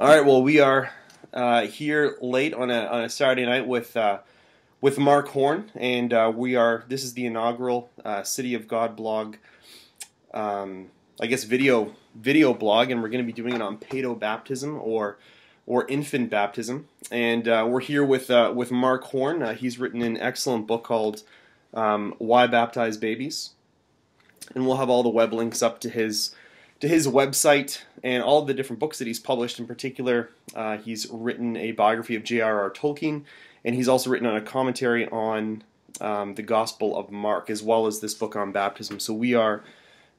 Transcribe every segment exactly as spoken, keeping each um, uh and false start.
All right, well, we are uh, here late on a, on a Saturday night with uh, with Mark Horne, and uh, we are. This is the inaugural uh, City of God blog, um, I guess video video blog, and we're going to be doing it on Paedo-Baptism or or infant baptism. And uh, we're here with uh, with Mark Horne. Uh, he's written an excellent book called um, Why Baptize Babies, and we'll have all the web links up to his. to his website and all the different books that he's published. In particular, uh, he's written a biography of J R R Tolkien, and he's also written on a commentary on um, the Gospel of Mark, as well as this book on baptism. So we are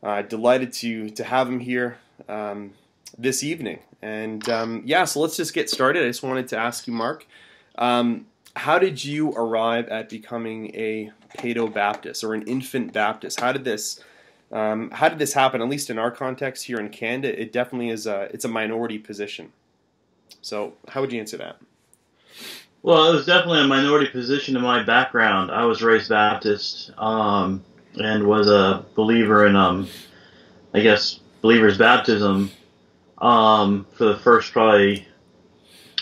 uh, delighted to to have him here um, this evening. And um, yeah, so let's just get started. I just wanted to ask you, Mark, um, how did you arrive at becoming a Paedo-Baptist or an infant Baptist? How did this... Um, how did this happen? At least in our context here in Canada, it definitely is a, it's a minority position. So how would you answer that? Well, it was definitely a minority position in my background. I was raised Baptist um, and was a believer in, um, I guess, believer's baptism um, for the first probably,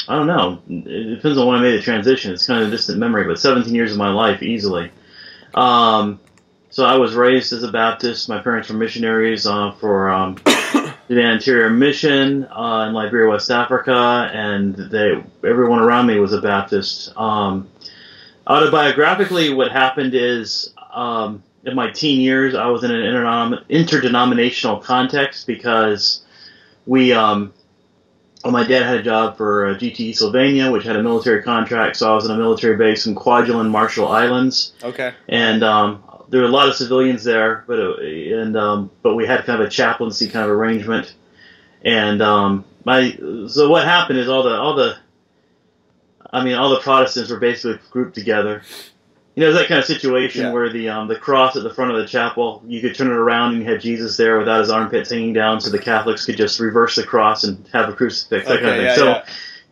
I don't know, it depends on when I made the transition. It's kind of a distant memory, but seventeen years of my life easily. Um So I was raised as a Baptist. My parents were missionaries uh, for um, the Interior Mission uh, in Liberia, West Africa, and they everyone around me was a Baptist. Um, autobiographically, what happened is um, in my teen years, I was in an interdenom interdenominational context because we, um, well, my dad had a job for uh, G T E Sylvania, which had a military contract, so I was in a military base in Kwajalein, Marshall Islands. Okay, and um, there were a lot of civilians there, but it, and um, but we had kind of a chaplaincy kind of arrangement. And um, my so what happened is all the all the, I mean all the Protestants were basically grouped together. You know, it was that kind of situation yeah. where the um, the cross at the front of the chapel, you could turn it around and you had Jesus there without his armpits hanging down, so the Catholics could just reverse the cross and have a crucifix. That okay, kind of thing. Yeah, so,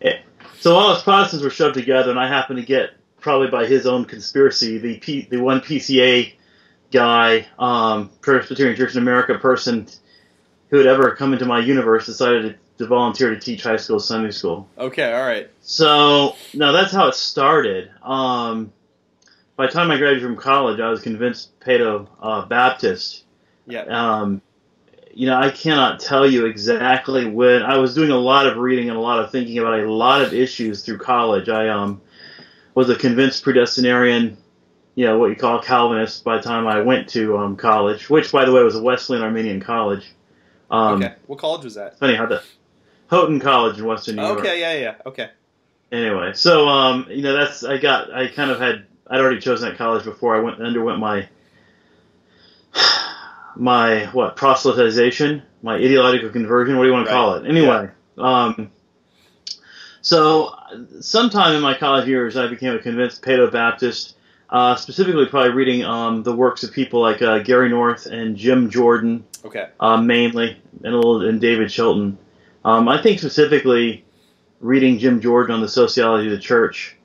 yeah. It, so all us Protestants were shoved together, and I happened to get probably by his own conspiracy the P, the one P C A. guy, um, Presbyterian Church in America person who had ever come into my universe decided to, to volunteer to teach high school Sunday school. Okay, all right. So, no, that's how it started. Um, by the time I graduated from college, I was convinced Paedo-Baptist. Uh, yeah. Um, you know, I cannot tell you exactly when. I was doing a lot of reading and a lot of thinking about a lot of issues through college. I um, was a convinced predestinarian. You know, what you call Calvinist by the time I went to um, college, which, by the way, was a Wesleyan Armenian college. Um, okay. What college was that? Funny how the Houghton College in Western New York. Okay, yeah, yeah, okay. Anyway, so, um, you know, that's, I got, I kind of had, I'd already chosen that college before I went, underwent my, my, what, proselytization, my ideological conversion, what do you want to right. call it? Anyway, yeah. um, so, sometime in my college years, I became a convinced Paedo-Baptist. Uh, specifically, probably reading um, the works of people like uh, Gary North and Jim Jordan, okay, uh, mainly, and a little and David Shelton. Um, I think specifically reading Jim Jordan on the sociology of the church,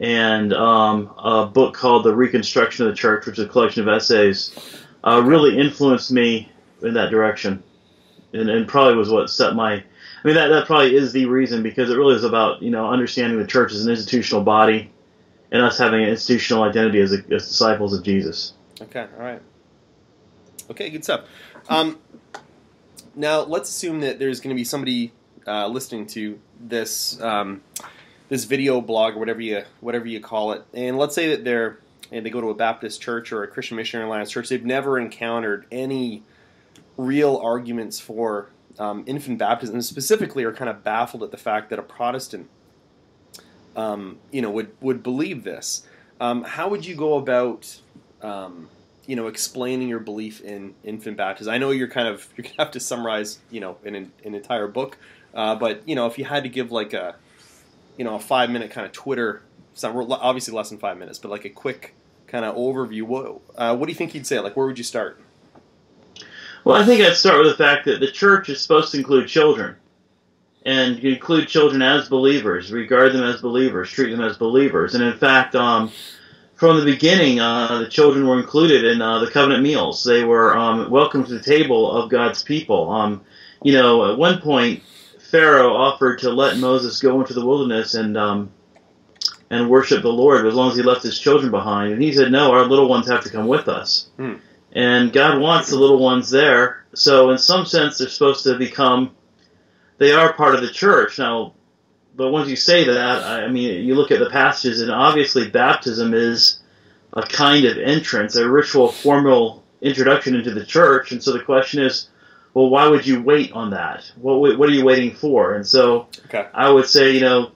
and um, a book called The Reconstruction of the Church, which is a collection of essays, uh, really influenced me in that direction, and, and probably was what set my. I mean, that that probably is the reason, because it really is about you know understanding the church as an institutional body. And us having an institutional identity as, a, as disciples of Jesus. Okay, all right. Okay, good stuff. Um, now, let's assume that there's going to be somebody uh, listening to this um, this video blog or whatever you whatever you call it, and let's say that they're and they go to a Baptist church or a Christian Missionary Alliance church. They've never encountered any real arguments for um, infant baptism, and specifically are kind of baffled at the fact that a Protestant. Um, you know, would, would believe this. Um, how would you go about, um, you know, explaining your belief in infant baptism? I know you're kind of, you're going to have to summarize, you know, an, an entire book, uh, but, you know, if you had to give like a, you know, a five minute kind of Twitter, some, obviously less than five minutes, but like a quick kind of overview, what, uh, what do you think you'd say? Like, where would you start? Well, I think I'd start with the fact that the church is supposed to include children. And you include children as believers, regard them as believers, treat them as believers. And in fact, um, from the beginning, uh, the children were included in uh, the covenant meals. They were um, welcome to the table of God's people. Um, you know, at one point, Pharaoh offered to let Moses go into the wilderness and um, and worship the Lord as long as he left his children behind. And he said, no, our little ones have to come with us. Mm. And God wants the little ones there. So in some sense, they're supposed to become, they are part of the church. Now, but once you say that, I mean, you look at the passages, and obviously baptism is a kind of entrance, a ritual, formal introduction into the church. And so the question is, well, why would you wait on that? What, what are you waiting for? And so okay. I would say, you know,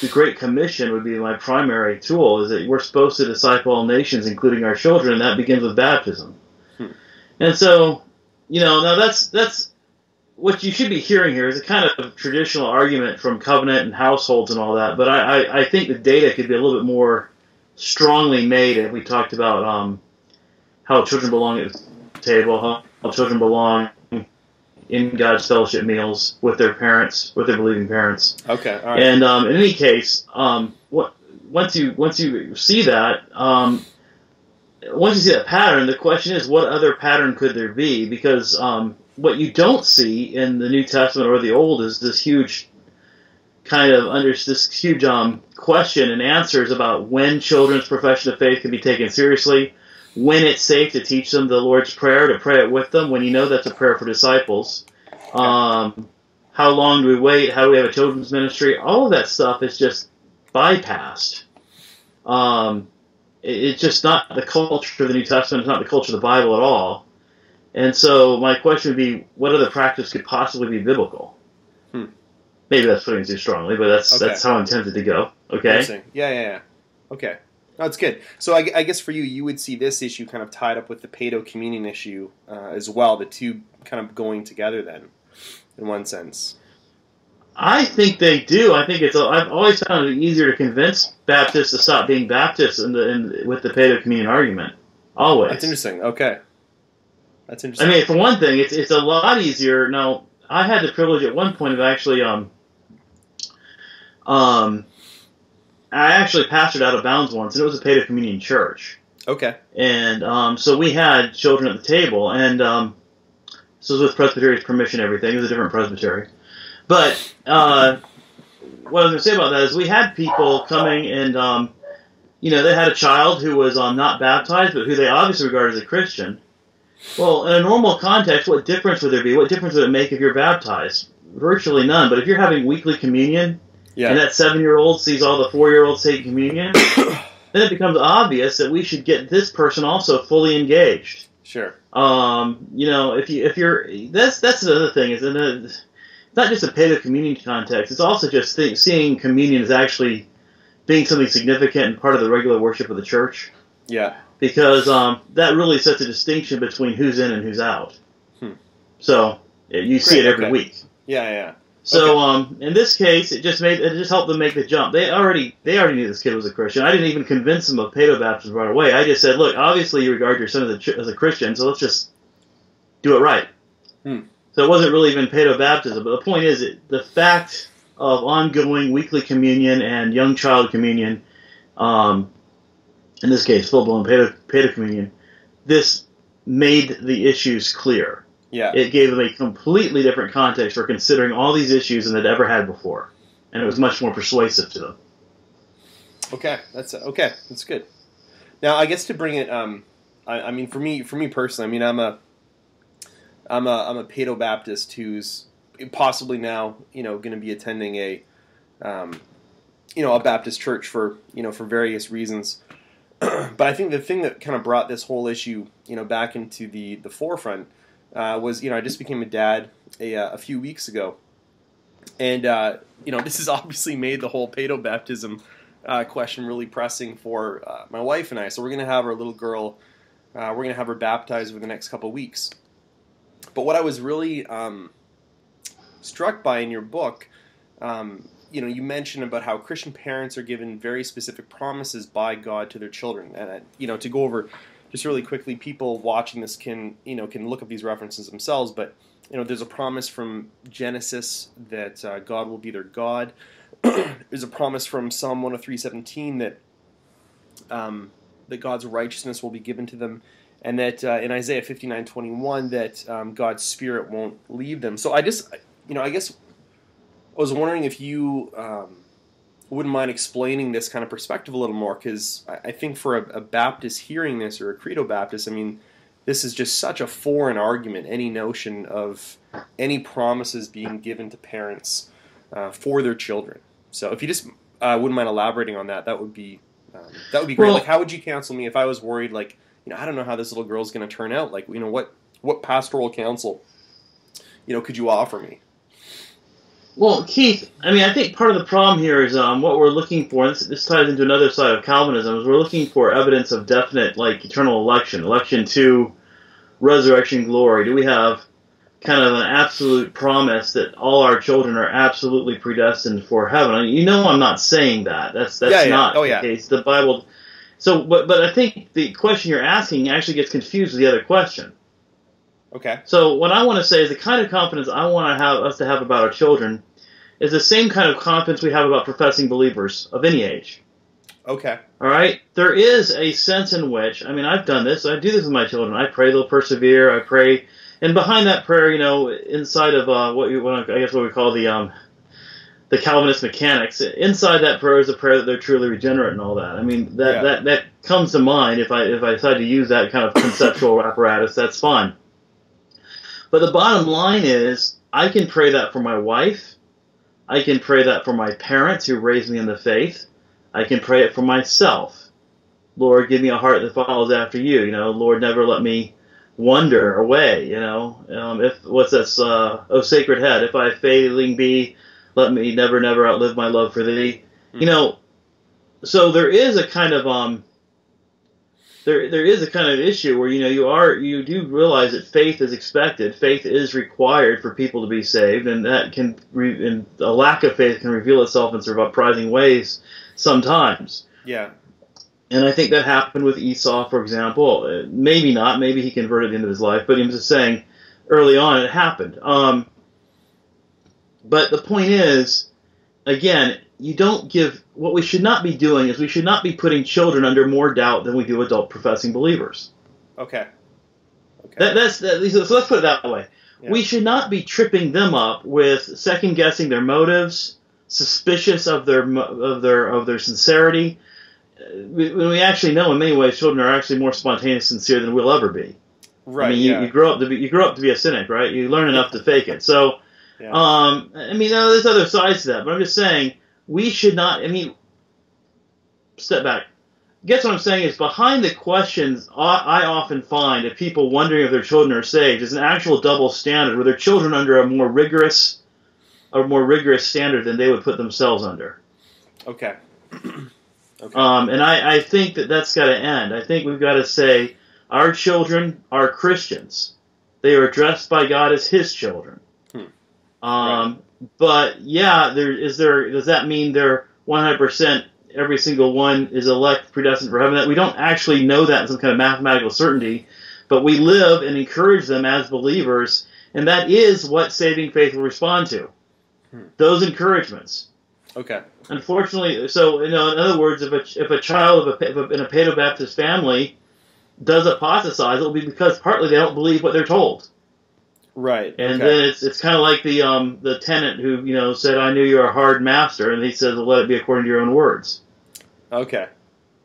the Great Commission would be my primary tool, is that we're supposed to disciple all nations, including our children, and that begins with baptism. Hmm. And so, you know, now that's that's what you should be hearing here is a kind of traditional argument from covenant and households and all that, but I, I, I think the data could be a little bit more strongly made if we talked about um, how children belong at the table, how, how children belong in God's fellowship meals with their parents, with their believing parents. Okay. All right. And um, in any case, um, what, once you once you see that, um, once you see that pattern, the question is, what other pattern could there be? Because um, what you don't see in the New Testament or the Old is this huge kind of under this huge um, question and answers about when children's profession of faith can be taken seriously, when it's safe to teach them the Lord's Prayer, to pray it with them, when you know that's a prayer for disciples. Um, how long do we wait? How do we have a children's ministry? All of that stuff is just bypassed. Um, it, it's just not the culture of the New Testament. It's not the culture of the Bible at all. And so my question would be, what other practice could possibly be biblical? Hmm. Maybe that's putting it too strongly, but that's okay. That's how I'm tempted to go. Okay. Yeah, yeah, yeah. Okay. No, that's good. So I, I guess for you, you would see this issue kind of tied up with the Paedo communion issue uh, as well, the two kind of going together then, in one sense. I think they do. I think it's. I've always found it easier to convince Baptists to stop being Baptists in the, in, with the Paedo communion argument. Always. That's interesting. Okay. That's interesting. I mean, for one thing, it's, it's a lot easier. Now, I had the privilege at one point of actually... um, um I actually pastored out of bounds once, and it was a Paedo communion church. Okay. And um, so we had children at the table, and um, this was with Presbyterian's permission and everything. It was a different Presbyterian. But uh, what I was going to say about that is we had people coming, and um, you know, they had a child who was um, not baptized, but who they obviously regarded as a Christian. Well, in a normal context, what difference would there be? What difference would it make if you're baptized? Virtually none. But if you're having weekly communion... Yeah. And that seven-year-old sees all the four-year-olds taking communion, then it becomes obvious that we should get this person also fully engaged. Sure. Um, you know, if you if you're that's that's another thing is it's not just a Paedo communion context. It's also just think, seeing communion as actually being something significant and part of the regular worship of the church. Yeah. Because um, that really sets a distinction between who's in and who's out. Hmm. So you Great, see it every okay. week. Yeah. Yeah. So okay. um, in this case, it just made it just helped them make the jump. They already they already knew this kid was a Christian. I didn't even convince them of Paedo-Baptism right away. I just said, look, obviously you regard your son as a, as a Christian, so let's just do it right. Hmm. So it wasn't really even Paedo-Baptism, but the point is it, the fact of ongoing weekly communion and young child communion, um, in this case full-blown Paedo, Paedo communion, this made the issues clear. Yeah. It gave them a completely different context for considering all these issues than they'd ever had before. And it was much more persuasive to them. Okay, that's okay. That's good. Now, I guess to bring it um I, I mean for me for me personally, I mean I'm a I'm a I'm a Paedo-Baptist who's possibly now, you know, going to be attending a um you know, a Baptist church for, you know, for various reasons. But I think the thing that kind of brought this whole issue, you know, back into the the forefront Uh, was, you know, I just became a dad a, uh, a few weeks ago. And, uh, you know, this has obviously made the whole Paedo-Baptism uh, question really pressing for uh, my wife and I. So we're going to have our little girl, uh, we're going to have her baptized over the next couple weeks. But what I was really um, struck by in your book, um, you know, you mentioned about how Christian parents are given very specific promises by God to their children. And, uh, you know, to go over... Just really quickly, people watching this can, you know, can look up these references themselves. But, you know, there's a promise from Genesis that uh, God will be their God. There's a promise from Psalm one oh three seventeen that um, that God's righteousness will be given to them, and that uh, in Isaiah fifty-nine twenty-one that um, God's Spirit won't leave them. So I just, you know, I guess I was wondering if you um, wouldn't mind explaining this kind of perspective a little more, because I, I think for a, a Baptist hearing this, or a Credo Baptist, I mean, this is just such a foreign argument, any notion of any promises being given to parents uh, for their children. So if you just uh, wouldn't mind elaborating on that, that would be um, that would be great. Well, like, how would you counsel me if I was worried, like, you know, I don't know how this little girl's going to turn out. Like, you know, what what pastoral counsel, you know, could you offer me? Well, Keith, I mean, I think part of the problem here is um, what we're looking for, and this, this ties into another side of Calvinism, is we're looking for evidence of definite, like, eternal election, election to resurrection glory. Do we have kind of an absolute promise that all our children are absolutely predestined for heaven? I mean, you know I'm not saying that. That's that's yeah, yeah. not oh, the yeah. case. The Bible... So, but, but I think the question you're asking actually gets confused with the other question. Okay. So what I want to say is the kind of confidence I want to have us to have about our children is the same kind of confidence we have about professing believers of any age. Okay. All right? There is a sense in which, I mean, I've done this. I do this with my children. I pray they'll persevere. I pray. And behind that prayer, you know, inside of uh, what you, what I guess what we call the um, the Calvinist mechanics, inside that prayer is a prayer that they're truly regenerate and all that. I mean, that, yeah. that, that comes to mind if I, if I decide to use that kind of conceptual apparatus. That's fine. But the bottom line is, I can pray that for my wife, I can pray that for my parents who raised me in the faith, I can pray it for myself. Lord, give me a heart that follows after you, you know, Lord, never let me wander away, you know, um, if, what's this, uh, O sacred head, if I failing be, let me never, never outlive my love for thee, mm. you know, so there is a kind of, um, There, there is a kind of issue where, you know, you are, you do realize that faith is expected, faith is required for people to be saved, and that can, re and a lack of faith can reveal itself in surprising ways sometimes. Yeah. And I think that happened with Esau, for example. Maybe not, maybe he converted at the end of his life, but he was just saying early on it happened. Um, but the point is, again, you don't give, what we should not be doing is we should not be putting children under more doubt than we do adult professing believers. Okay. okay. That, that's, that, so let's put it that way. Yeah. We should not be tripping them up with second guessing their motives, suspicious of their, of their, of their sincerity. When we actually know in many ways children are actually more spontaneous and sincere than we'll ever be. Right. I mean, you, yeah. you grow up to be, you grow up to be a cynic, right? You learn enough to fake it. So, yeah. um, I mean, now, there's other sides to that, but I'm just saying, we should not, I mean, step back. Guess what I'm saying is behind the questions I often find of people wondering if their children are saved is an actual double standard where their children are under a more rigorous a more rigorous standard than they would put themselves under. Okay. okay. Um, and I, I think that that's got to end. I think we've got to say our children are Christians. They are addressed by God as his children. Hmm. Um, right. But yeah, there is there. Does that mean they're one hundred percent? Every single one is elect, predestined for heaven? That we don't actually know that in some kind of mathematical certainty, but we live and encourage them as believers, and that is what saving faith will respond to. Hmm. Those encouragements. Okay. Unfortunately, so you know, in other words, if a if a child of a, if a, in a Paedo-Baptist family does apostatize, it will be because partly they don't believe what they're told. Right, and okay. then it's it's kind of like the um the tenant who you know said, "I knew you were a hard master," and he says, "Well, let it be according to your own words." Okay.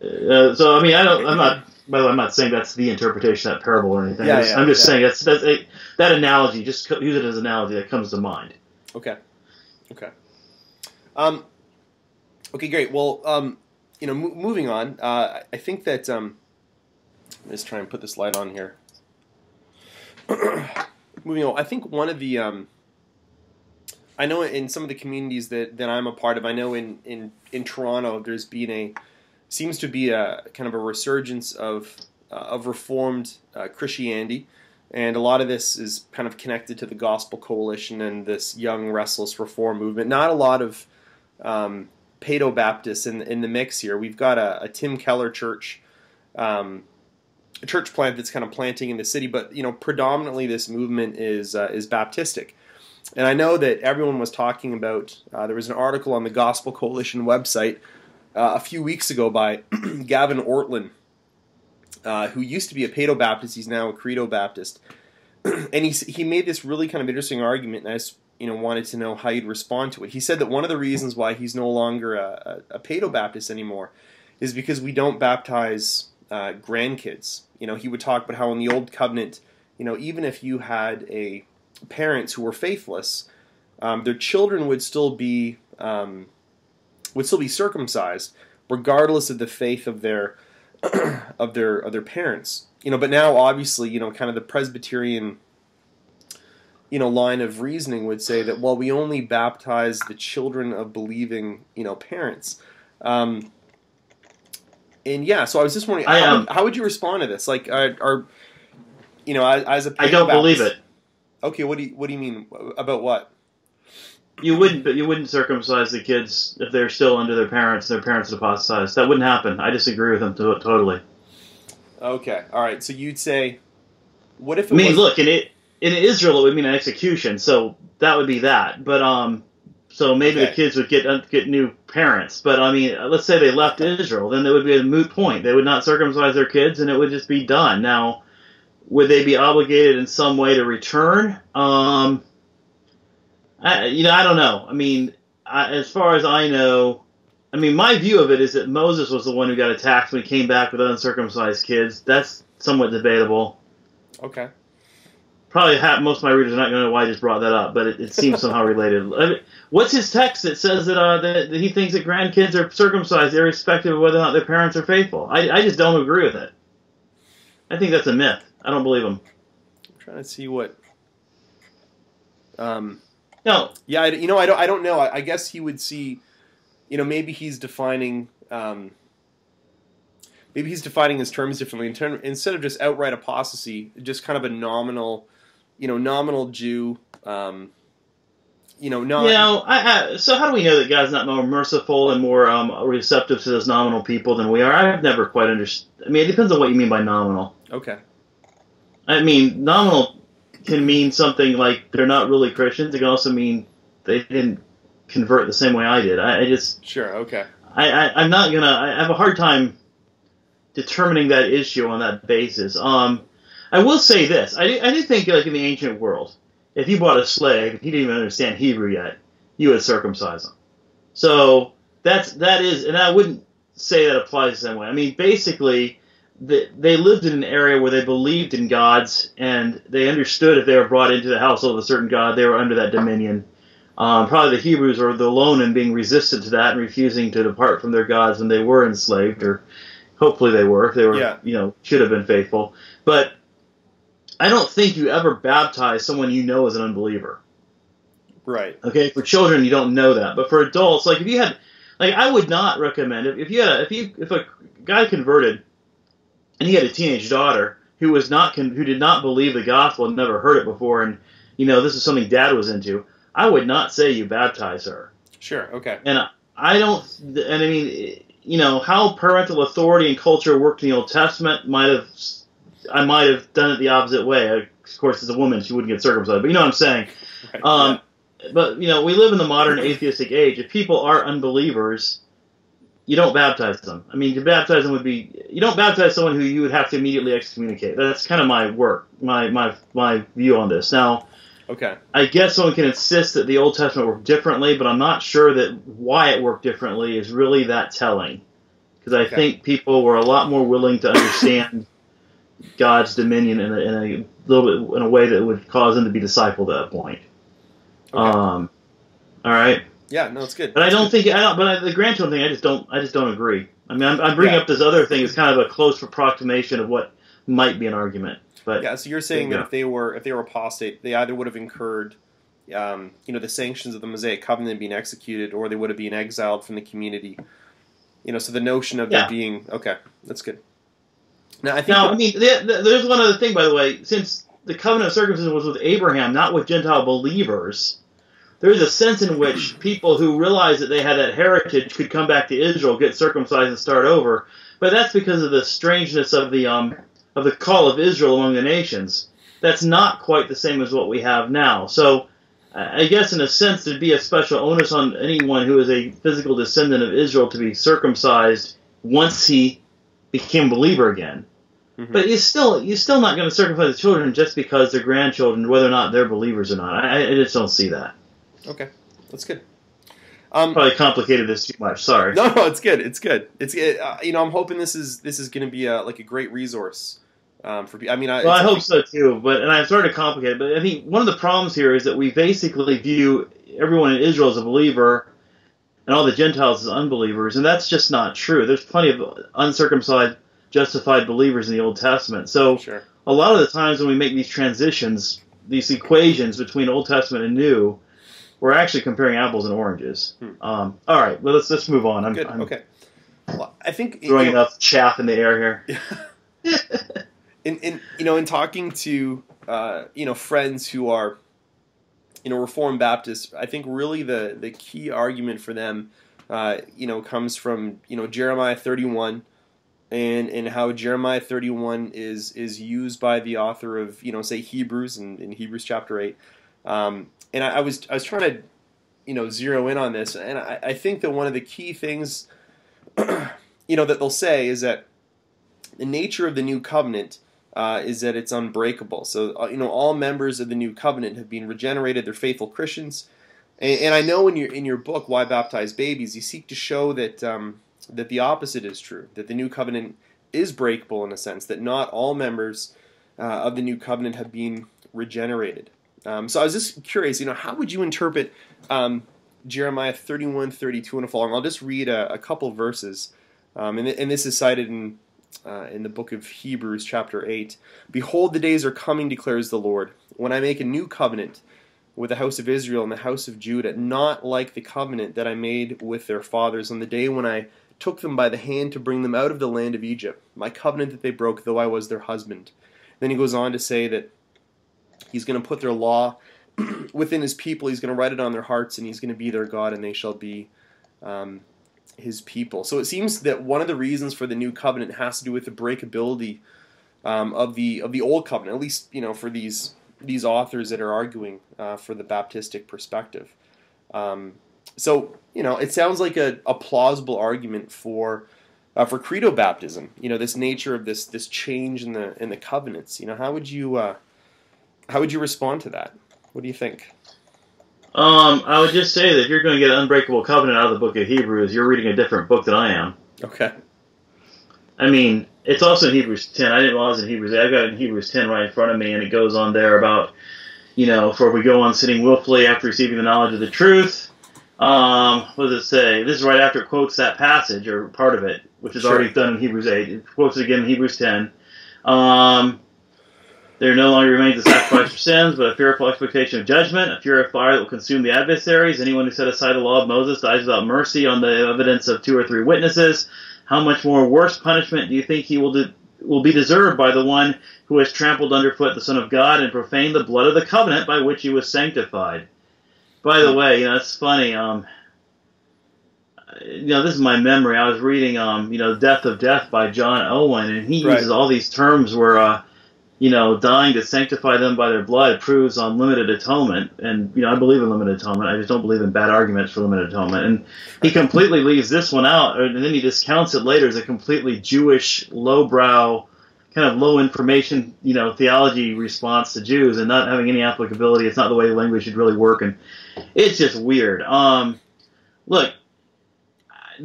Uh, so I mean, I don't. I'm not. By the way, I'm not saying that's the interpretation of that parable or anything. Yeah, I'm just, yeah, I'm just yeah. saying that's that's a, that analogy. Just use it as an analogy that comes to mind. Okay. Okay. Um. Okay, great. Well, um, you know, mo moving on. Uh, I think that um, let's try and put this light on here. Moving on, I think one of the, um, I know in some of the communities that, that I'm a part of, I know in, in, in Toronto there's been a, seems to be a kind of a resurgence of, uh, of Reformed uh, Christianity, and a lot of this is kind of connected to the Gospel Coalition and this young, restless Reform movement. Not a lot of um, Paedo-Baptists in, in the mix here. We've got a, a Tim Keller church, um, a church plant that's kind of planting in the city, but you know, predominantly this movement is uh, is Baptistic, and I know that everyone was talking about. Uh, there was an article on the Gospel Coalition website uh, a few weeks ago by Gavin Ortlin, uh, who used to be a Paedo-Baptist. He's now a Credo Baptist, and he he made this really kind of interesting argument, and I just you know, wanted to know how you'd respond to it. He said that one of the reasons why he's no longer a, a, a Paedo-Baptist anymore is because we don't baptize uh, grandkids. You know, he would talk about how in the Old Covenant, you know, even if you had a parents who were faithless, um, their children would still be um, would still be circumcised, regardless of the faith of their of their of their parents. You know, but now obviously, you know, kind of the Presbyterian, you know, line of reasoning would say that, well, we only baptize the children of believing, you know, parents. Um, and yeah, so I was just wondering, I, how, um, how would you respond to this? Like, are, are you know, as a I don't believe it. Okay, what do you what do you mean about what? You wouldn't, but you wouldn't circumcise the kids if they're still under their parents. Their parents apostatized. That wouldn't happen. I disagree with them to, totally. Okay, all right. So you'd say, what if? It I mean, was look, in it in Israel, it would mean an execution. So that would be that. But um, so maybe okay. the kids would get get new parents. But I mean, let's say they left Israel, then it would be a moot point. They would not circumcise their kids, and it would just be done. Now, would they be obligated in some way to return? Um. I, you know, I don't know. I mean, I, as far as I know, I mean, my view of it is that Moses was the one who got attacked when he came back with uncircumcised kids. That's somewhat debatable. Okay. Probably half, most of my readers are not going to know why I just brought that up, but it, it seems somehow related. I mean, what's his text that says that, uh, that, that he thinks that grandkids are circumcised irrespective of whether or not their parents are faithful? I, I just don't agree with it. I think that's a myth. I don't believe him. I'm trying to see what... Um... No. Yeah, I, you know, I don't, I don't know. I, I guess he would see, you know, maybe he's defining, um, maybe he's defining his terms differently. In term, instead of just outright apostasy, just kind of a nominal, you know, nominal Jew, um, you know, non. You know, I, I, so how do we know that God's not more merciful and more um, receptive to those nominal people than we are? I've never quite understood. I mean, it depends on what you mean by nominal. Okay. I mean, nominal can mean something like they're not really Christians. It can also mean they didn't convert the same way I did. I, I just sure okay. I, I I'm not gonna. I have a hard time determining that issue on that basis. Um, I will say this. I I do think like in the ancient world, if you bought a slave, he didn't even understand Hebrew yet, you would circumcise him. So that's that is, and I wouldn't say that applies the same way. I mean, basically, they lived in an area where they believed in gods, and they understood if they were brought into the household of a certain god, they were under that dominion. Um, probably the Hebrews were alone in being resistant to that and refusing to depart from their gods when they were enslaved, or hopefully they were, if they were, yeah. you know, should have been faithful. But I don't think you ever baptize someone you know is an unbeliever. Right. Okay. For children, you don't know that, but for adults, like if you had, like I would not recommend it. If you had, a, if you, if a guy converted. And he had a teenage daughter who was not con who did not believe the gospel, had never heard it before, and you know this is something Dad was into. I would not say you baptize her. Sure. Okay. And I, I don't. And I mean, you know, how parental authority and culture worked in the Old Testament might have. I might have done it the opposite way. Of course, as a woman, she wouldn't get circumcised. But you know what I'm saying. Right. Um, yeah. But you know, we live in the modern atheistic age. If people are unbelievers, you don't baptize them. I mean, to baptize them would be you don't baptize someone who you would have to immediately excommunicate. That's kind of my work, my my my view on this. Now, okay, I guess someone can insist that the Old Testament worked differently, but I'm not sure that why it worked differently is really that telling, because I okay. think people were a lot more willing to understand God's dominion in a, in a little bit in a way that would cause them to be discipled at that point. Okay. Um, all right. Yeah, no, it's good. But I don't think I don't. But I, the grandchildren thing, I just don't. I just don't agree. I mean, I'm, I'm bringing yeah. up this other thing as kind of a close approximation of what might be an argument. But yeah, so you're saying that if they were if they were apostate, they either would have incurred, um, you know, the sanctions of the Mosaic Covenant being executed, or they would have been exiled from the community. You know, so the notion of yeah. there being okay, that's good. Now I think. Now, I mean, the, the, there's one other thing, by the way. Since the covenant of circumcision was with Abraham, not with Gentile believers. There is a sense in which people who realized that they had that heritage could come back to Israel, get circumcised, and start over. But that's because of the strangeness of the um, of the call of Israel among the nations. That's not quite the same as what we have now. So I guess in a sense there'd be a special onus on anyone who is a physical descendant of Israel to be circumcised once he became a believer again. Mm-hmm. But you're still, you're still not going to circumcise the children just because they're grandchildren, whether or not they're believers or not. I, I just don't see that. Okay, that's good. Um, Probably complicated this too much. Sorry. No, no, it's good. It's good. It's it, uh, you know, I'm hoping this is this is going to be a, like a great resource um, for people. I mean, I, well, I hope so too. But and I'm sort of complicated. But I think one of the problems here is that we basically view everyone in Israel as a believer, and all the Gentiles as unbelievers, and that's just not true. There's plenty of uncircumcised, justified believers in the Old Testament. So sure. A lot of the times when we make these transitions, these equations between Old Testament and New, we're actually comparing apples and oranges. Hmm. Um, all right, well, let's let's move on. I'm, Good. I'm okay. Well, I think throwing you know, enough chaff in the air here. in in you know in talking to uh, you know friends who are you know Reformed Baptists, I think really the the key argument for them uh, you know comes from you know Jeremiah thirty-one and and how Jeremiah thirty-one is is used by the author of you know say Hebrews in, in Hebrews chapter eight. Um, And I, I was I was trying to, you know, zero in on this, and I, I think that one of the key things, you know, that they'll say is that the nature of the new covenant uh, is that it's unbreakable. So uh, you know, all members of the new covenant have been regenerated; they're faithful Christians. And, and I know in your in your book, Why Baptize Babies, you seek to show that um, that the opposite is true; that the new covenant is breakable in a sense; that not all members uh, of the new covenant have been regenerated. Um, so I was just curious, you know, how would you interpret um, Jeremiah thirty-one, thirty-two, and following? I'll just read a, a couple verses, um, and, th and this is cited in uh, in the book of Hebrews, chapter eight. Behold, the days are coming, declares the Lord, when I make a new covenant with the house of Israel and the house of Judah, not like the covenant that I made with their fathers on the day when I took them by the hand to bring them out of the land of Egypt, my covenant that they broke, though I was their husband. Then he goes on to say that He's going to put their law within his people. He's going to write it on their hearts, and he's going to be their God, and they shall be um, his people. So it seems that one of the reasons for the new covenant has to do with the breakability um, of the of the old covenant. At least, you know, for these these authors that are arguing uh, for the Baptistic perspective. Um, so you know, it sounds like a, a plausible argument for uh, for Credo Baptism. You know, this nature of this this change in the in the covenants. You know, how would you uh, How would you respond to that? What do you think? Um, I would just say that if you're going to get an unbreakable covenant out of the book of Hebrews, you're reading a different book than I am. Okay. I mean, it's also in Hebrews ten. I didn't know I was in Hebrews. I've got it in Hebrews ten right in front of me, and it goes on there about, you know, for we go on sinning willfully after receiving the knowledge of the truth. Um, what does it say? This is right after it quotes that passage, or part of it, which is sure. already done in Hebrews eight. It quotes it again in Hebrews ten. Um... There no longer remains a sacrifice for sins, but a fearful expectation of judgment, a fury of fire that will consume the adversaries. Anyone who set aside the law of Moses dies without mercy on the evidence of two or three witnesses. How much more worse punishment do you think he will de will be deserved by the one who has trampled underfoot the Son of God and profaned the blood of the covenant by which he was sanctified? By the way, you know, it's funny. Um, you know, this is my memory. I was reading, um, you know, Death of Death by John Owen, and he right. uses all these terms where. Uh, You know, dying to sanctify them by their blood proves on limited atonement. And, you know, I believe in limited atonement. I just don't believe in bad arguments for limited atonement. And he completely leaves this one out, and then he discounts it later as a completely Jewish, lowbrow, kind of low information, you know, theology response to Jews and not having any applicability. It's not the way language should really work. And it's just weird. Um, look,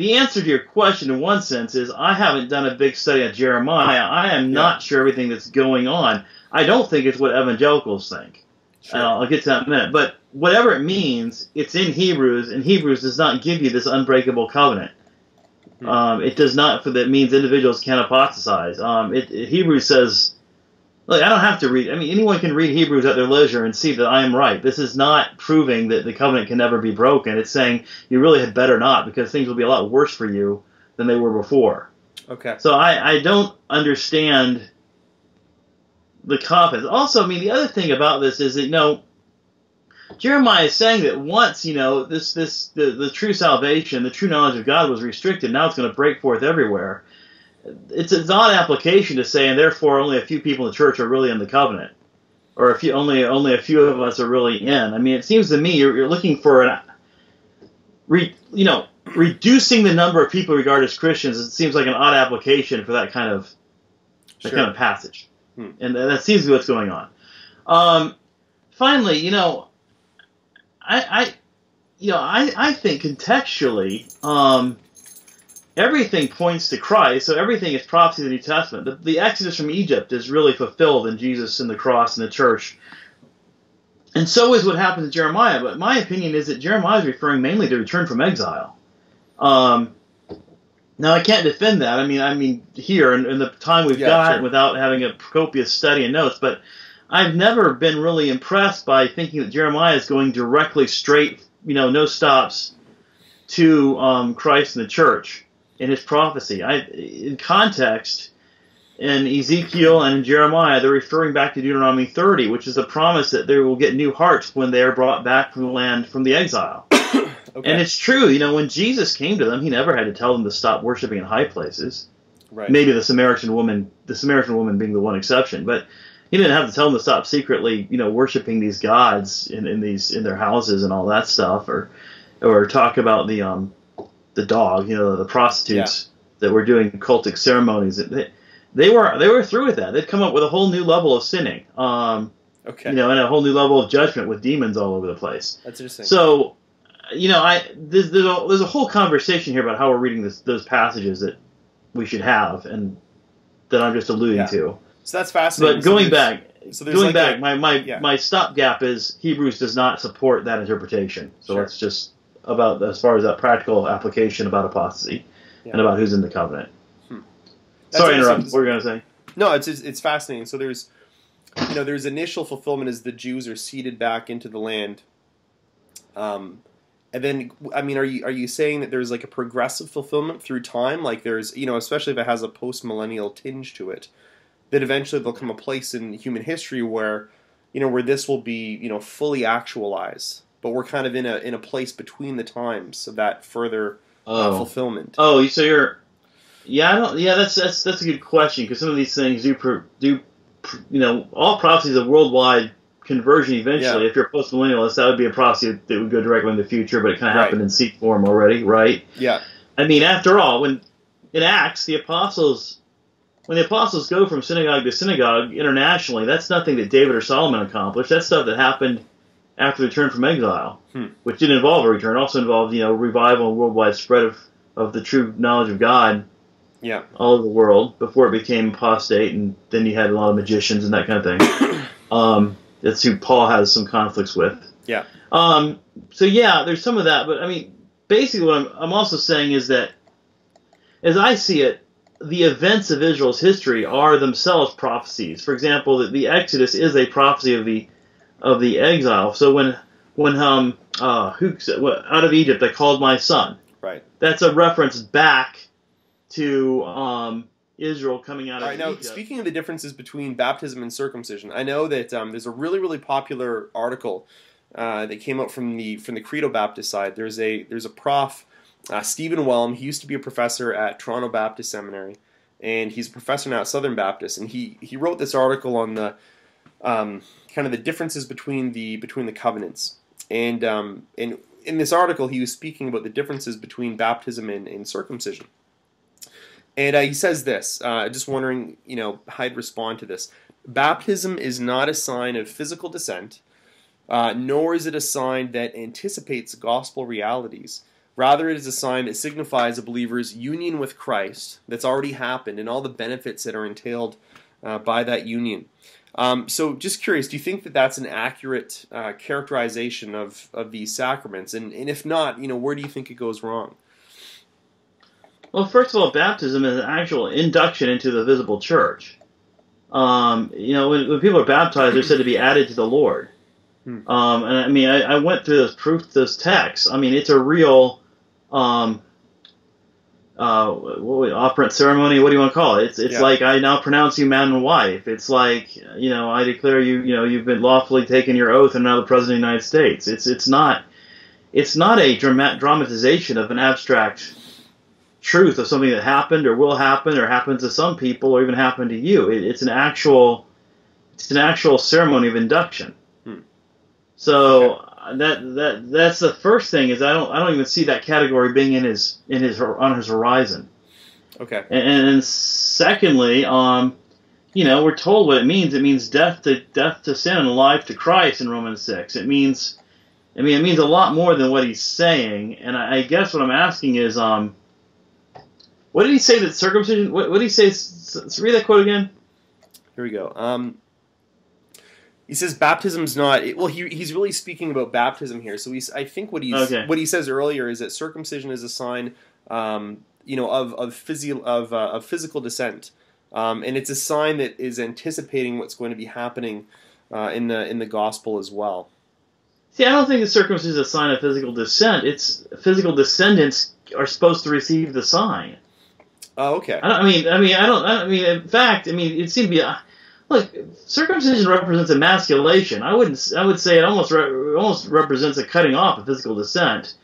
the answer to your question, in one sense, is I haven't done a big study on Jeremiah. I am yeah. not sure everything that's going on. I don't think it's what evangelicals think. Sure. Uh, I'll get to that in a minute. But whatever it means, it's in Hebrews, and Hebrews does not give you this unbreakable covenant. Hmm. Um, it does not, for that means individuals can't apostatize. Um, it, it, Hebrews says, look, I don't have to read. I mean, anyone can read Hebrews at their leisure and see that I am right. This is not proving that the covenant can never be broken. It's saying you really had better not, because things will be a lot worse for you than they were before. Okay. So I, I don't understand the confidence. Also, I mean, the other thing about this is that, you know, Jeremiah is saying that once, you know, this, this the, the true salvation, the true knowledge of God was restricted, now it's going to break forth everywhere. It's an odd application to say, and therefore only a few people in the church are really in the covenant, or a few, only only a few of us are really in. I mean, it seems to me you're, you're looking for an, re, you know, reducing the number of people regarded as Christians. It seems like an odd application for that kind of that sure. kind of passage, hmm. and that seems to be what's going on. Um, finally, you know, I, I you know, I, I think contextually, um, everything points to Christ, so everything is prophecy of the New Testament. The, the exodus from Egypt is really fulfilled in Jesus and the cross and the church. And so is what happened to Jeremiah, but my opinion is that Jeremiah is referring mainly to return from exile. Um, now, I can't defend that. I mean, I mean here, in, in the time we've yeah, got, sure. without having a copious study and notes, but I've never been really impressed by thinking that Jeremiah is going directly straight, you know, no stops, to um, Christ and the church in his prophecy. I, in context, in Ezekiel and in Jeremiah, they're referring back to Deuteronomy thirty, which is the promise that they will get new hearts when they are brought back from the land from the exile. Okay. And it's true, you know, when Jesus came to them, he never had to tell them to stop worshiping in high places. Right. Maybe the Samaritan woman, the Samaritan woman being the one exception, but he didn't have to tell them to stop secretly, you know, worshiping these gods in, in these in their houses and all that stuff, or or talk about the um the dog, you know, the prostitutes yeah. that were doing cultic ceremonies. They, They were they were through with that. They'd come up with a whole new level of sinning, um, okay. you know, and a whole new level of judgment with demons all over the place. That's interesting. So, you know, I there's there's a, there's a whole conversation here about how we're reading this, those passages that we should have, and that I'm just alluding yeah. to. So that's fascinating. But going so back, so going like back, a, my my yeah. my stopgap is Hebrews does not support that interpretation. So sure. it's just about as far as that practical application about apostasy yeah. and about who's in the covenant. That's Sorry, interrupt. What were you going to say? No, it's it's fascinating. So there's, you know, there's initial fulfillment as the Jews are seated back into the land, um, and then I mean, are you are you saying that there's like a progressive fulfillment through time? Like there's, you know, especially if it has a post-millennial tinge to it, that eventually there'll come a place in human history where, you know, where this will be, you know, fully actualized. But we're kind of in a in a place between the times of that further oh. uh, fulfillment. Oh, so you're. Yeah, I don't. Yeah, that's that's that's a good question, because some of these things do per, do you know, all prophecies of worldwide conversion eventually. Yeah. If you're a postmillennialist, that would be a prophecy that would go directly into the future, but it kind of right. happened in seed form already, right? Yeah. I mean, after all, when in Acts the apostles, when the apostles go from synagogue to synagogue internationally, that's nothing that David or Solomon accomplished. That's stuff that happened after the return from exile, hmm. which didn't involve a return. It also involved, you know, revival and worldwide spread of of the true knowledge of God. Yeah, all over the world before it became apostate, and then you had a lot of magicians and that kind of thing. Um, that's who Paul has some conflicts with. Yeah. Um, so yeah, there's some of that, but I mean, basically what I'm, I'm also saying is that, as I see it, the events of Israel's history are themselves prophecies. For example, that the Exodus is a prophecy of the of the exile. So when when um uh who out of Egypt I called my son. Right. That's a reference back to um, Israel coming out of Egypt. All right, now, speaking of the differences between baptism and circumcision, I know that um, there's a really, really popular article uh, that came out from the from the Credo Baptist side. There's a there's a prof, uh, Stephen Wellm. He used to be a professor at Toronto Baptist Seminary, and he's a professor now at Southern Baptist. And he he wrote this article on the um, kind of the differences between the between the covenants. And um, and in this article, he was speaking about the differences between baptism and, and circumcision. And uh, he says this, uh, just wondering, you know, how I'd respond to this. Baptism is not a sign of physical descent, uh, nor is it a sign that anticipates gospel realities. Rather, it is a sign that signifies a believer's union with Christ that's already happened and all the benefits that are entailed uh, by that union. Um, so just curious, do you think that that's an accurate uh, characterization of, of these sacraments? And, and if not, you know, where do you think it goes wrong? Well, first of all, baptism is an actual induction into the visible church. Um, you know, when, when people are baptized, they're said to be added to the Lord. Um, and I mean, I, I went through those proofs, those texts. I mean, it's a real um, uh, what, operant ceremony. What do you want to call it? It's it's yeah. like, I now pronounce you man and wife. It's like, you know, I declare you, you know, you've been lawfully taken your oath and now the President of the United States. It's it's not it's not a drama dramatization of an abstract truth of something that happened or will happen or happens to some people or even happen to you. It, it's an actual, it's an actual ceremony of induction. Hmm. So okay. that that that's the first thing is I don't I don't even see that category being in his in his on his horizon. Okay. And, and secondly, um, you know, we're told what it means. It means death to death to sin and life to Christ in Romans six. It means I mean, it means a lot more than what he's saying. And I, I guess what I'm asking is, um, what did he say that circumcision? What, what did he say? S s read that quote again. Here we go. Um, he says baptism's not. Well, he he's really speaking about baptism here. So he's, I think what he's okay. what he says earlier is that circumcision is a sign, um, you know, of of physio, of, uh, of physical descent, um, and it's a sign that is anticipating what's going to be happening uh, in the in the gospel as well. See, I don't think the circumcision is a sign of physical descent. It's physical descendants are supposed to receive the sign. Oh, okay. I, don't, I mean, I mean, I don't. I mean, in fact, I mean, it seemed to be. Uh, look, circumcision represents emasculation. I wouldn't. I would say it almost re almost represents a cutting off of physical descent.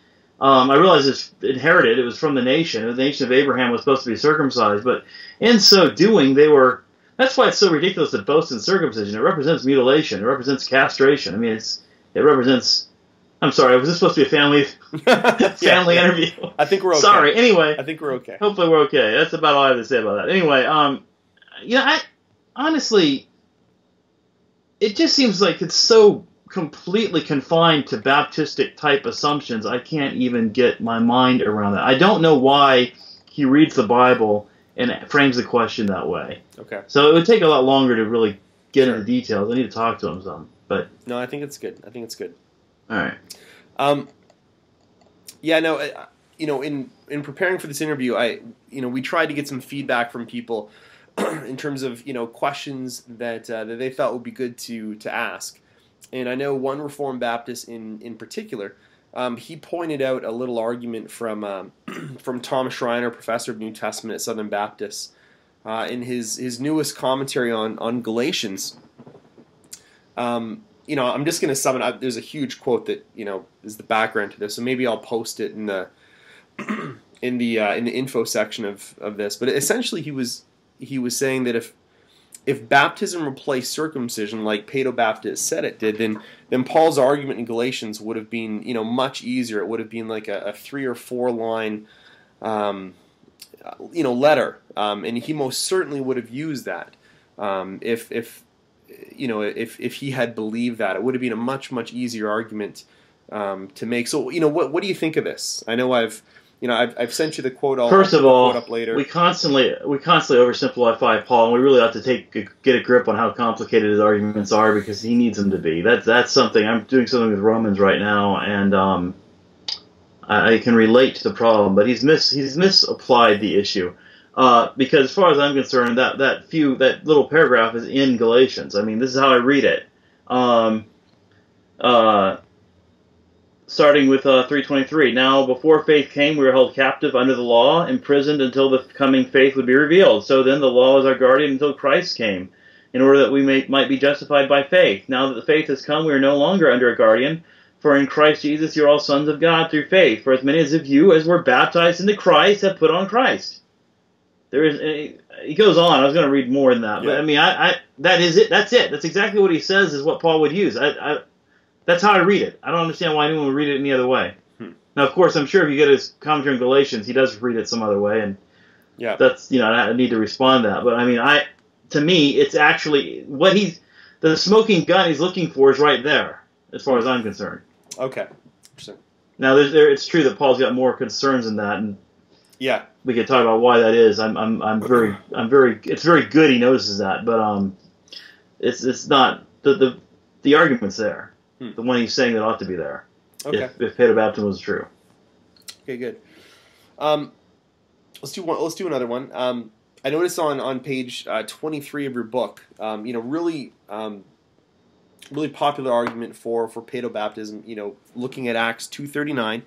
Um, I realize it's inherited. It was from the nation. The nation of Abraham was supposed to be circumcised, but in so doing, they were. That's why it's so ridiculous to boast in circumcision. It represents mutilation. It represents castration. I mean, it's. It represents. I'm sorry. Was this supposed to be a family family yeah, interview? I think we're okay. Sorry. Anyway, I think we're okay. Hopefully, we're okay. That's about all I have to say about that. Anyway, um, you know, I honestly, it just seems like it's so completely confined to Baptistic type assumptions. I can't even get my mind around that. I don't know why he reads the Bible and frames the question that way. Okay. So it would take a lot longer to really get sure. into the details. I need to talk to him some. But no, I think it's good. I think it's good. All right. Um, yeah, no, I, you know, in in preparing for this interview, I, you know, we tried to get some feedback from people in terms of you know questions that uh, that they thought would be good to to ask. And I know one Reformed Baptist in in particular, um, he pointed out a little argument from um, from Tom Schreiner, professor of New Testament at Southern Baptist, uh, in his his newest commentary on on Galatians. Um, you know, I'm just going to sum it up. There's a huge quote that you know is the background to this, so maybe I'll post it in the in the uh, in the info section of of this. But essentially, he was he was saying that if if baptism replaced circumcision, like Paedo-Baptist said it did, then then Paul's argument in Galatians would have been you know much easier. It would have been like a, a three or four line um, you know letter, um, and he most certainly would have used that um, if if. You know, if if he had believed that, it would have been a much much easier argument um, to make. So, you know, what what do you think of this? I know I've, you know, I've I've sent you the quote. All First of all, up later. we constantly we constantly oversimplify Paul, and we really ought to take get a grip on how complicated his arguments are because he needs them to be. That's that's something I'm doing something with Romans right now, and um, I, I can relate to the problem, but he's mis he's misapplied the issue. Uh, because as far as I'm concerned, that, that few that little paragraph is in Galatians. I mean, this is how I read it. Um, uh, starting with uh, three twenty-three. Now, before faith came, we were held captive under the law, imprisoned until the coming faith would be revealed. So then the law was our guardian until Christ came, in order that we may, might be justified by faith. Now that the faith has come, we are no longer under a guardian. For in Christ Jesus you are all sons of God through faith. For as many as of you as were baptized into Christ have put on Christ. There is. He goes on. I was going to read more than that, but yeah. I mean, I, I that is it. That's it. That's exactly what he says is what Paul would use. I, I that's how I read it. I don't understand why anyone would read it any other way. Hmm. Now, of course, I'm sure if you get his commentary on Galatians, he does read it some other way, and yeah, that's you know I need to respond to that. But I mean, I to me, it's actually what he's the smoking gun he's looking for is right there, as far as I'm concerned. Okay. Interesting. Now, there's, there it's true that Paul's got more concerns than that, and yeah. We could talk about why that is. I'm, I'm, I'm very, I'm very. It's very good. He notices that, but um, it's, it's not the, the, the argument's there. Hmm. The one he's saying that ought to be there. Okay. If, if Paedo-Baptism was true. Okay, good. Um, let's do one. Let's do another one. Um, I noticed on on page uh, twenty-three of your book, um, you know, really, um, really popular argument for for Paedo-Baptism. You know, looking at Acts two thirty-nine.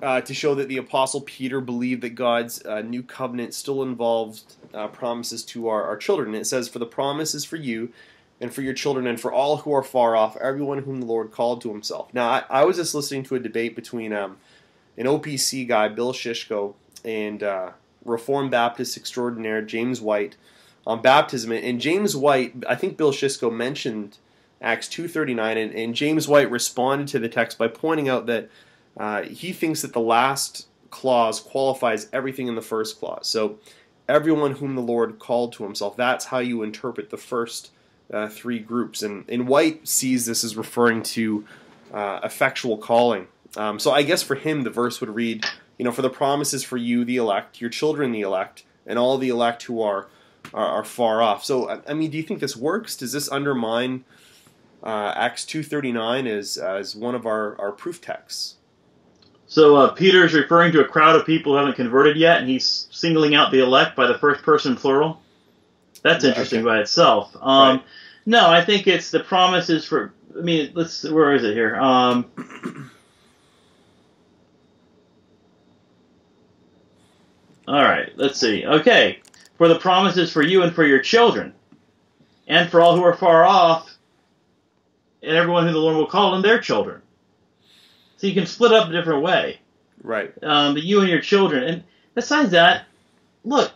Uh, to show that the Apostle Peter believed that God's uh, new covenant still involved uh, promises to our, our children. And it says, "For the promise is for you and for your children and for all who are far off, everyone whom the Lord called to himself." Now, I, I was just listening to a debate between um, an O P C guy, Bill Shishko, and uh, Reformed Baptist extraordinaire James White on baptism. And James White, I think Bill Shishko mentioned Acts two thirty-nine, and, and James White responded to the text by pointing out that Uh, he thinks that the last clause qualifies everything in the first clause. So, everyone whom the Lord called to himself, that's how you interpret the first uh, three groups. And, and White sees this as referring to uh, effectual calling. Um, so I guess for him the verse would read, you know, for the promises for you, the elect, your children, the elect, and all the elect who are are, are far off. So, I mean, do you think this works? Does this undermine uh, Acts two thirty-nine as, as one of our, our proof texts? So uh, Peter is referring to a crowd of people who haven't converted yet, and he's singling out the elect by the first person plural. That's interesting okay. by itself. Um, right. No, I think it's the promises for. I mean, let's. Where is it here? Um, all right. Let's see. Okay, for the promises for you and for your children, and for all who are far off, and everyone who the Lord will call them their children. So you can split up a different way. Right. Um, but you and your children. And besides that, look,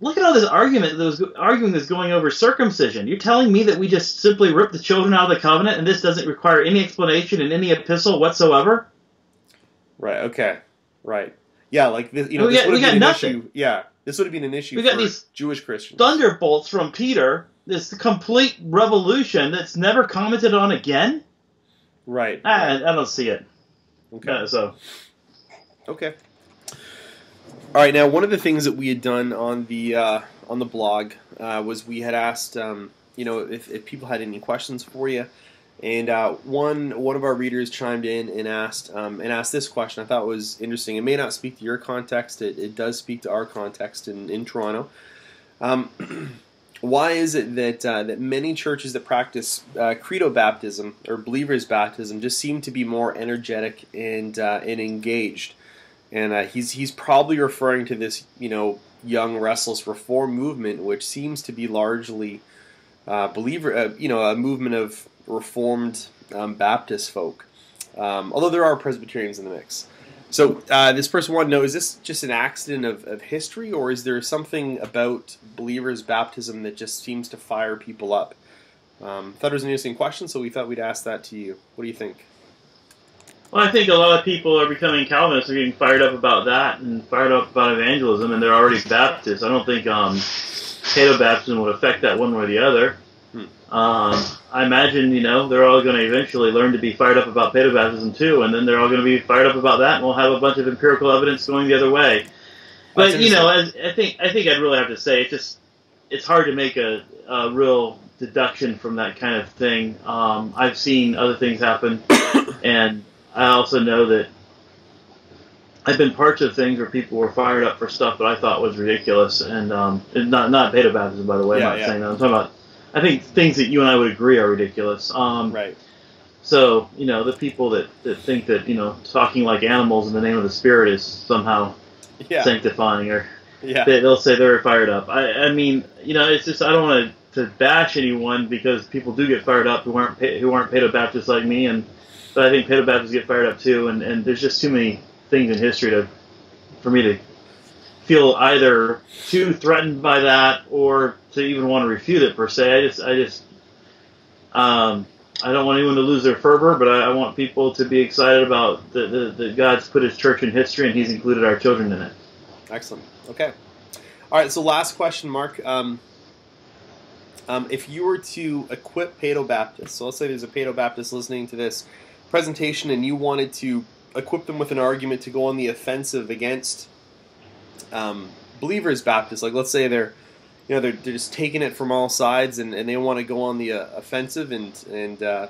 look at all this argument, those arguing that's going over circumcision. You're telling me that we just simply rip the children out of the covenant and this doesn't require any explanation in any epistle whatsoever? Right, okay. Right. Yeah, like, this, you know, we this got, would have been an nothing. issue. Yeah, this would have been an issue we for got these Jewish Christians. Thunderbolts from Peter, this complete revolution that's never commented on again? Right. I, I don't see it. Okay. Uh, so. Okay. All right. Now, one of the things that we had done on the uh, on the blog uh, was we had asked, um, you know, if, if people had any questions for you, and uh, one one of our readers chimed in and asked um, and asked this question. I thought it was interesting. It may not speak to your context. It it does speak to our context in in Toronto. Um, why is it that uh, that many churches that practice uh, Credo Baptism or believers baptism just seem to be more energetic and uh, and engaged? And uh, he's he's probably referring to this, you know, young restless reform movement, which seems to be largely uh, believer, uh, you know, a movement of reformed um, Baptist folk. Um, although there are Presbyterians in the mix. So uh, this person wanted to know, is this just an accident of, of history, or is there something about believers' baptism that just seems to fire people up? Um, thought it was an interesting question, so we thought we'd ask that to you. What do you think? Well, I think a lot of people are becoming Calvinists, are getting fired up about that and fired up about evangelism, and they're already Baptists. I don't think um, Paedo-Baptism would affect that one way or the other. Hmm. Um, I imagine, you know, they're all going to eventually learn to be fired up about Paedo-Baptism too, and then they're all going to be fired up about that, and we'll have a bunch of empirical evidence going the other way. But, you know, as, I think I think I'd really have to say it's just it's hard to make a, a real deduction from that kind of thing. Um, I've seen other things happen, and I also know that I've been parts of things where people were fired up for stuff that I thought was ridiculous, and um, not not Paedo-Baptism, by the way. Yeah, I'm not yeah. saying that. I'm talking about. I think things that you and I would agree are ridiculous. Um, right. So, you know, the people that, that think that, you know, talking like animals in the name of the Spirit is somehow yeah. sanctifying, or yeah. they, they'll say they're fired up. I, I mean, you know, it's just I don't want to, to bash anyone because people do get fired up who aren't who aren't Paedo-Baptists like me, and but I think Paedo-Baptists get fired up too, and, and there's just too many things in history to for me to feel either too threatened by that or to even want to refute it per se. I just, I just, um, I don't want anyone to lose their fervor, but I, I want people to be excited about the, the, the God's put His church in history and He's included our children in it. Excellent. Okay. All right. So last question, Mark. Um, um, if you were to equip Paedo-Baptists, so let's say there's a Paedo-Baptist listening to this presentation, and you wanted to equip them with an argument to go on the offensive against um, believers Baptists, like let's say they're You know, they're, they're just taking it from all sides, and, and they want to go on the uh, offensive and and uh,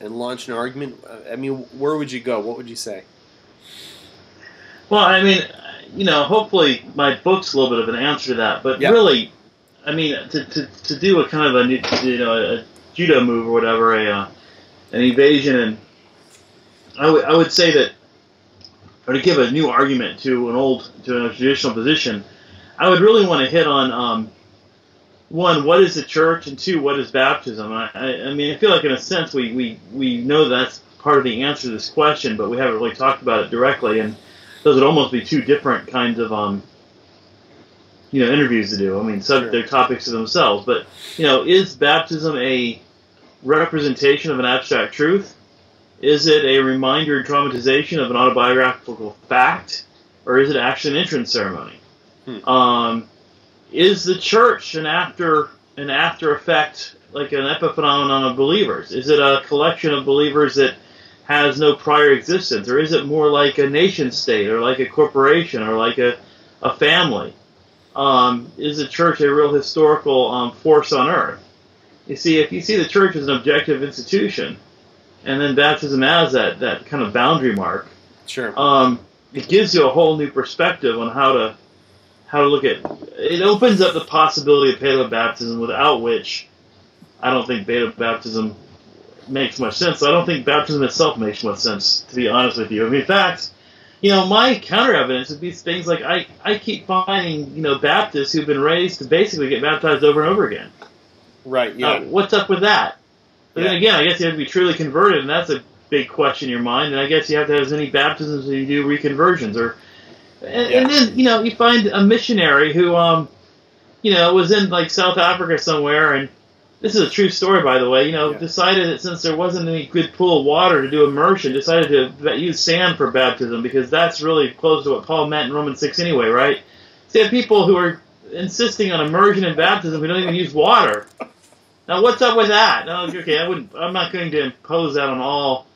and launch an argument. I mean, where would you go? What would you say? Well, I mean, you know, hopefully my book's a little bit of an answer to that. But yep. really, I mean, to, to, to do a kind of a, you know, a judo move or whatever, a uh, an evasion, and I, w I would say that, or to give a new argument to an old, to a traditional position, I would really want to hit on... Um, One, what is the church? And two, what is baptism? I, I, I mean, I feel like in a sense we, we, we know that's part of the answer to this question, but we haven't really talked about it directly, and those would almost be two different kinds of um, you know, interviews to do. I mean, subject sure. topics to themselves, but, you know, is baptism a representation of an abstract truth? Is it a reminder and traumatization of an autobiographical fact? Or is it actually an entrance ceremony? Hmm. Um... Is the church an after an after effect, like an epiphenomenon of believers? Is it a collection of believers that has no prior existence? Or is it more like a nation state or like a corporation or like a, a family? Um, is the church a real historical um, force on earth? You see, if you see the church as an objective institution, and then baptism as that, that kind of boundary mark, sure, um, it gives you a whole new perspective on how to how to look at it. Opens up the possibility of Paedo-Baptism, without which I don't think Paedo-Baptism makes much sense. I don't think baptism itself makes much sense, to be honest with you. I mean, in fact, you know, my counter evidence would be things like I, I keep finding, you know, Baptists who've been raised to basically get baptized over and over again. Right, yeah. Uh, what's up with that? But yeah. Then again, I guess you have to be truly converted, and that's a big question in your mind, and I guess you have to have as many baptisms as you do reconversions. Or, and, yeah. and then, you know, you find a missionary who, um, you know, was in, like, South Africa somewhere, and this is a true story, by the way, you know, yeah. decided that since there wasn't any good pool of water to do immersion, decided to use sand for baptism, because that's really close to what Paul meant in Romans six anyway, right? So you have people who are insisting on immersion and baptism who don't even use water. Now, what's up with that? Now, okay, I wouldn't, I'm not going to impose that on all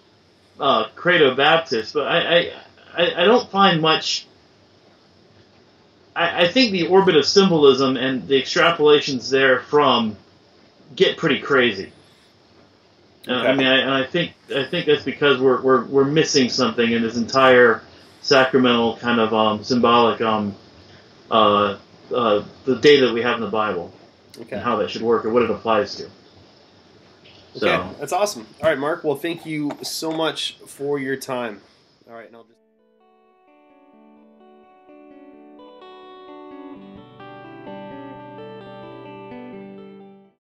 uh, Credo Baptists, but I, I, I don't find much... I, I think the orbit of symbolism and the extrapolations there from... get pretty crazy. Uh, okay. I mean, I, and I think I think that's because we're we're we're missing something in this entire sacramental kind of um, symbolic um, uh, uh, the data that we have in the Bible, okay, and how that should work or what it applies to. So. Okay, that's awesome. All right, Mark. Well, thank you so much for your time. All right, and I'll just.